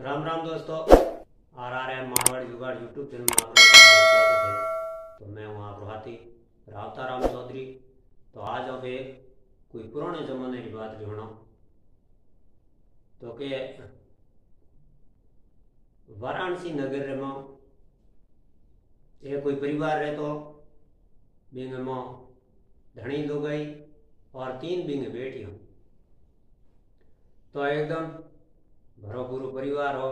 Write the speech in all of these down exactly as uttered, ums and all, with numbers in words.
राम राम दोस्तों, आरआरएम मारवाड़ जुगाड़ YouTube channel में आप लोगों का स्वागत है। तो मैं हूँ आप रोहाती रावताराम चौधरी। तो आज अब कोई पुराने जमाने की बात जोड़ो तो के वाराणसी नगर में एक कोई परिवार रहते बींग में धणी लुगाई और तीन बींग बेटियों। तो एकदम भरो पूरो परिवार हो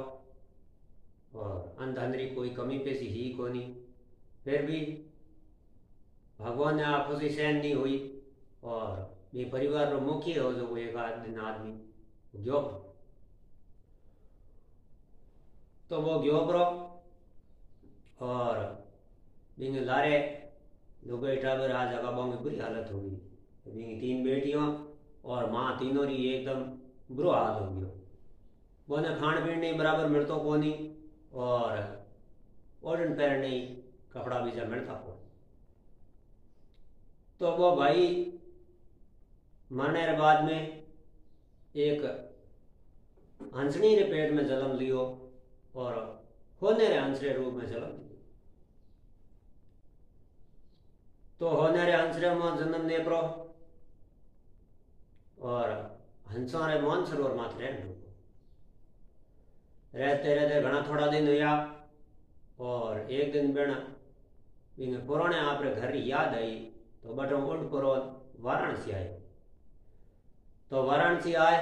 और अंधांधरी कोई कमी पेशी ही कोनी, फिर भी भगवान ने आपसी सहन नहीं हुई और ये परिवार रो मुखी हो जो एक दिन आदमी गयो। तो वो गयो बरो और बिंग लारे लोग ट्रावर आ जगह बहुत बुरी हालत हो गई। बिंग तीन बेटियों और माँ तीनों री एकदम बुरो हाल हो गयो। बोने खाण पीण नहीं बराबर मिलता को नहीं और ओढ़न पहन नहीं कपड़ा बीजा मिलता को। तो वो भाई मरने के बाद में एक हंसनी रे पेट में जन्म लियो और होने रे हंसरे रूप में जन्म लियो। तो होने रे हंसरे में जन्म ने परो और हंसा रे मान सरोवर माथ रहने रहते रहते घना थोड़ा दिन हुआ और एक दिन बेण पुराने आप घर याद आई तो बटो उठ पर वाराणसी आए। तो वाराणसी आए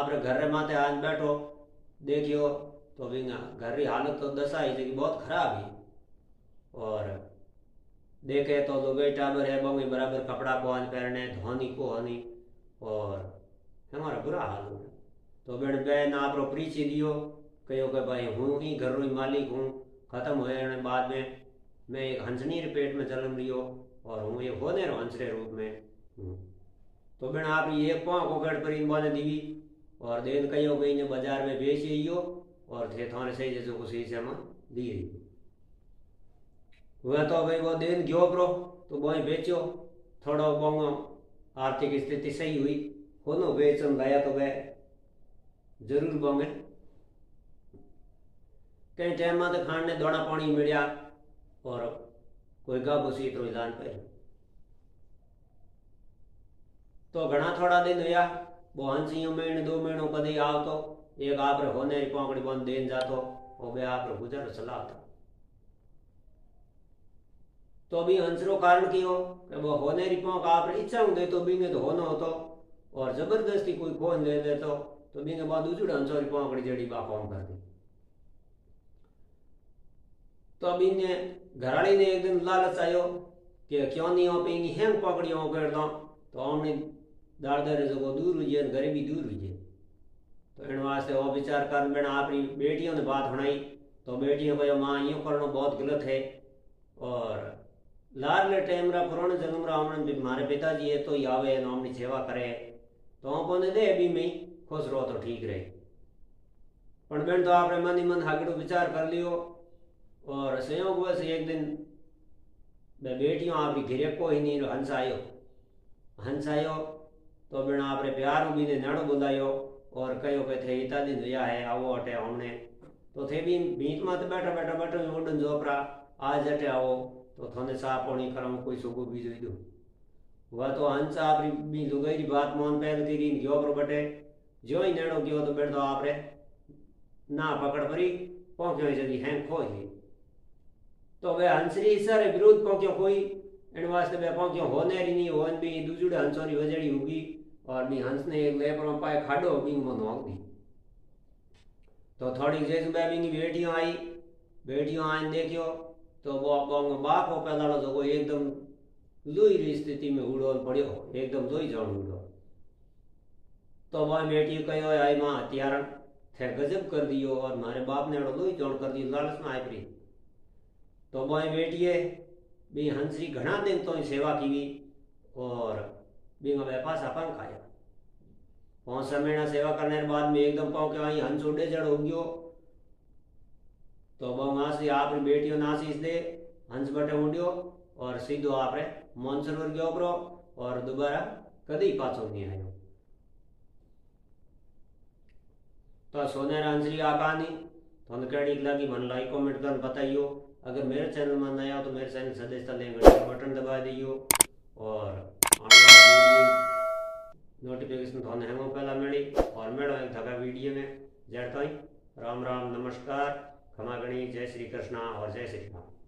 आप घर माथे आज बैठो देखियो तो बींगा घर की हालत तो दसाई थी बहुत खराब है। और देखे तो लुगाई टाबर है बमी बराबर कपड़ा पहन पहने धोनी कोहनी और हमारा बुरा हाल हो। तो बेण बहन आप प्रीची दियो कहो कि भाई हूँ ही घर रो मालिक हूँ, खत्म होने बाद में मैं एक हंसनी रे पेट में जन्म लियो और हूँ ये होने रो हंसरे रूप में हूँ। तो बेण आप ये पाँव कोकड़ पर इन बाने दीवी और देन कहो कि इन्हें बाजार में बेच लियो और थे थाने सही जैसे कुछ सही से हम दी रही हुआ। तो भाई वो देन गयो ब्रो तो वही बेचो थोड़ा पाँव आर्थिक स्थिति सही हुई होनो बेचन लाया तो वह जरूर पाँगे कई टाइम में तो खाण ने दौड़ा पानी मिलया और कोई गाबूसी तो इलान पे। तो घना थोड़ा दिन हुआ वो हंसी महीने दो महीनों कदी आवतो एक आप होने पांकड़ी बंद देन जातो और बे आप गुजर चलाता। तो भी हंसरो कारण की हो कि वो होने री पांक आप इच्छा दे तो बीने तो होना होतो और जबरदस्ती कोई खोन दे देते तो, तो बीने बाद उजड़ हंसो री पांकड़ी जड़ी बा काम करती। तो अब इन्हें घराड़ी ने एक दिन लालच आयो कि क्यों नहीं हो पेगी हेंग पकड़ियों कर दो तो हमने दार दारे जो दूर हुई है गरीबी दूर हुई है। तो इन वास्ते वो विचार कर मैंने आपकी बेटियों ने बात होनाई तो बेटियों को माँ यूँ करना बहुत गलत है और लाल टाइम रा पुराने जन्म रा हमने हमारे पिताजी है तो यावे ना हमने सेवा करे तो हम बोने दे अभी मैं खुश रहो तो ठीक रहे। पर बहन तो आपने मन ही मन हागड़ो विचार कर लियो और संयोग से एक दिन मैं बेटियों आपकी घिरे को ही नहीं हंस आयो हंस आयो। तो बिना आपने प्यार भी ने नाड़ो बुलायो और कहो कि थे इतना दिन हुआ है आवो अटे हमने तो थे भी बीच में तो बैठा बैठा बैठो उडन जोपरा आज अटे आओ तो थोने साफ पानी करो कोई सोगो बीज दो हुआ। तो हंस आपकी लुगाई बात मान पहल करी जोपरो बटे जो ही नाड़ो गयो तो बैठो आपने ना पकड़ परी पोंक्यो जल्दी हेंग खो जी। तो वे हंसरी सर विरोध पोंक्यो कोई इन वास्ते वे पोंक्यो होने री नहीं होन भी दूजुड़े हंसोरी वजड़ी होगी और भी हंस ने एक लेपरों पाए खाडो भी मन नोक दी। तो थोड़ी जेस में भी बेटियों आई बेटियों आइन देखियो तो वो आपको बाप हो पैदाड़ो जो एकदम लोई री स्थिति में उड़ो पड़ो एकदम लोई जान उड़ो। तो वह बेटी कहो आई माँ हत्यारण थे गजब कर दियो और मारे बाप ने लोई जोड़ कर दी लालच में आई परी। तो वही बेटिए भी हंसरी घना दिन तो सेवा की और भी पास पंख आया पाँच सौ महीना सेवा करने के बाद में एकदम पाँव के वहीं हंस उड़े जड़ हो गयो। तो वहाँ से आप बेटियों ने आशीष दे हंस बटे उड़ियो और सीधो आप मानसरोवर गयो परो और दोबारा कदी पाछो नहीं आयो। तो सोने आंसर आ कहानी तो कड़ी लगी मन लाइक कमेंट कर बताइयो। अगर मेरे चैनल में नया हो तो मेरे चैनल सदस्यता लेंगे बटन दबा दियो और नोटिफिकेशन थाने हेमो पहला मिली और मेड़ो एक धका वीडियो में जड़ ताई राम राम नमस्कार खमा गणी जय श्री कृष्णा और जय श्री राम।